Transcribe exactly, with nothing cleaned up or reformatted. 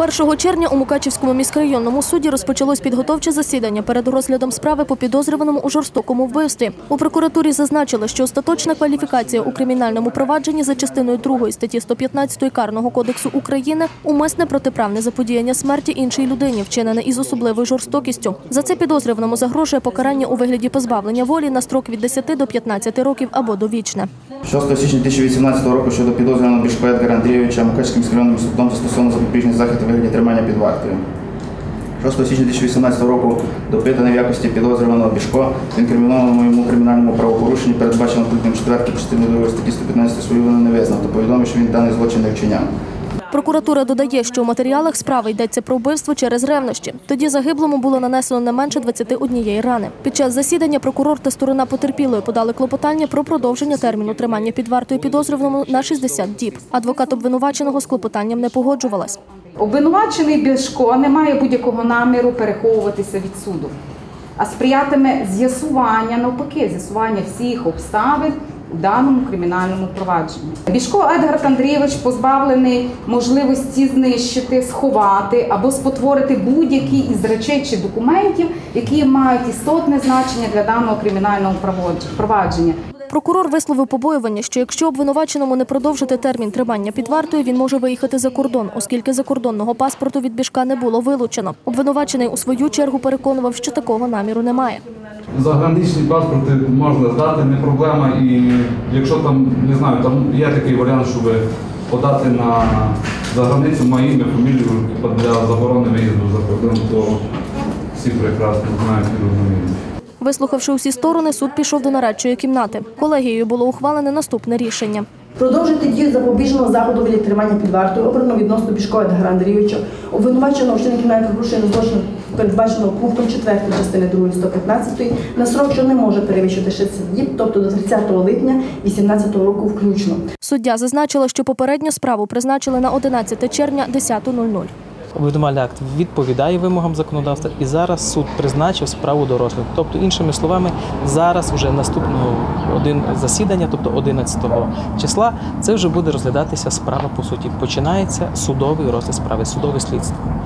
першого червня у Мукачівському міськрайонному суді розпочалось підготовче засідання перед розглядом справи по підозрюваному у жорстокому вбивстві. У прокуратурі зазначили, що остаточна кваліфікація у кримінальному провадженні за частиною другою статті сто п'ятнадцять Карного кодексу України умисне протиправне заподіяння смерті іншій людині, вчинене із особливою жорстокістю. За це підозрюваному загрожує покарання у вигляді позбавлення волі на строк від десяти до п'ятнадцяти років або довічне. шостого січня дві тисячі вісімнадцятого року щодо підозрюваного Бішко Едгара Андрійовича Мукачівським міськрайонним судом застосовано запобіжний захід у вигляді тримання під вартою. шостого січня дві тисячі вісімнадцятого року допитаний в якості підозрюваного Бішко в інкримінованому йому кримінальному правопорушенні, передбаченому пунктом четвертим частини другої статті сто п'ятнадцять, свою вину не визнав та повідомив, що він даний злочин не вчиняв. Прокуратура додає, що у матеріалах справи йдеться про вбивство через ревнощі. Тоді загиблому було нанесено не менше двадцяти однієї рани. Під час засідання прокурор та сторона потерпілої подали клопотання про продовження терміну тримання під вартою підозрюваному на шістдесят діб. Адвокат обвинуваченого з клопотанням не погоджувалась. Обвинувачений Бішко не має будь-якого наміру переховуватися від суду, а сприятиме з'ясування, навпаки, з'ясування всіх обставин у даному кримінальному провадженні. Бішко Едгар Андрійович позбавлений можливості знищити, сховати або спотворити будь-які із речей чи документів, які мають істотне значення для даного кримінального провадження. Прокурор висловив побоювання, що якщо обвинуваченому не продовжити термін тримання під вартою, він може виїхати за кордон, оскільки закордонного паспорту від Бішка не було вилучено. Обвинувачений у свою чергу переконував, що такого наміру немає. Заграничні паспорти можна здати, не проблема, і якщо там, не знаю, там є такий варіант, щоб подати на заграницю моє ім'я, фамілію для заборони виїзду за кордон, то всі прекрасно знають і розуміють. Вислухавши усі сторони, суд пішов до нарадчої кімнати. Колегією було ухвалене наступне рішення. Продовжити дію запобіжного заходу для тримання під вартою обрано відносно Бішко Едгара Андрійовича, обвинуваченого вчинення кримінального порушення злочину, передбаченого пунктом четвертим частини другої сто п'ятнадцять, на срок, що не може перевищити шістдесят діб, тобто до тридцятого липня дві тисячі вісімнадцятого року включно. Суддя зазначила, що попередню справу призначили на одинадцяте червня десяту годину. Обвинувальний акт відповідає вимогам законодавства, і зараз суд призначив справу до розгляду. Тобто, іншими словами, зараз вже наступного засідання, тобто одинадцятого числа, це вже буде розглядатися справа по суті. Починається судовий розгляд справи, судове слідство.